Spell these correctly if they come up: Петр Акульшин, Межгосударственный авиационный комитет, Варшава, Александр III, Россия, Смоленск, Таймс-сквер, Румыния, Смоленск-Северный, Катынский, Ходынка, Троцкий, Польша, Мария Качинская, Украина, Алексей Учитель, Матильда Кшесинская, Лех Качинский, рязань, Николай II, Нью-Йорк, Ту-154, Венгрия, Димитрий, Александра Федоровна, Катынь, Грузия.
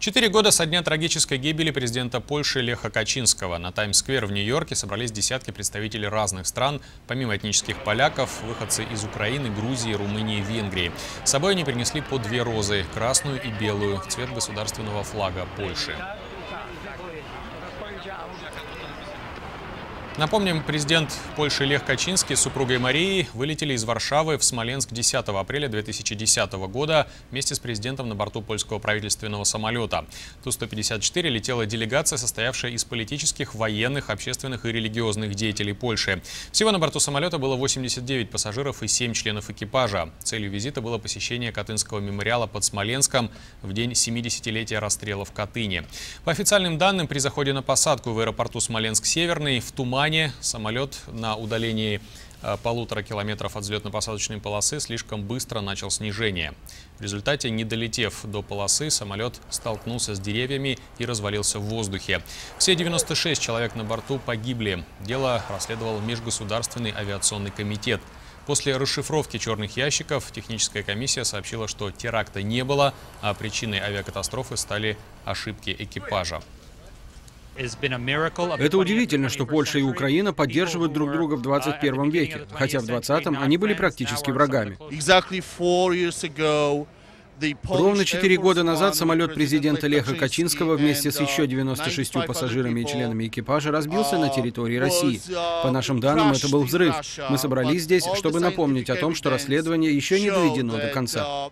4 года со дня трагической гибели президента Польши Леха Качинского. На Таймс-сквер в Нью-Йорке собрались десятки представителей разных стран. Помимо этнических поляков, выходцы из Украины, Грузии, Румынии, Венгрии. С собой они принесли по 2 розы – красную и белую, цвет государственного флага Польши. Напомним, президент Польши Лех Качинский с супругой Марией вылетели из Варшавы в Смоленск 10 апреля 2010 года вместе с президентом на борту польского правительственного самолета. Ту-154 летела делегация, состоявшая из политических, военных, общественных и религиозных деятелей Польши. Всего на борту самолета было 89 пассажиров и 7 членов экипажа. Целью визита было посещение Катынского мемориала под Смоленском в день 70-летия расстрела в Катыни. По официальным данным, при заходе на посадку в аэропорту Смоленск-Северный в тумане самолет на удалении 1,5 километров от взлетно-посадочной полосы слишком быстро начал снижение. В результате, не долетев до полосы, самолет столкнулся с деревьями и развалился в воздухе. Все 96 человек на борту погибли. Дело расследовал Межгосударственный авиационный комитет. После расшифровки черных ящиков техническая комиссия сообщила, что теракта не было, а причиной авиакатастрофы стали ошибки экипажа. Это удивительно, что Польша и Украина поддерживают друг друга в 21 веке, хотя в 20-м они были практически врагами. Ровно 4 года назад самолет президента Леха Качинского вместе с еще 96 пассажирами и членами экипажа разбился на территории России. По нашим данным, это был взрыв. Мы собрались здесь, чтобы напомнить о том, что расследование еще не доведено до конца.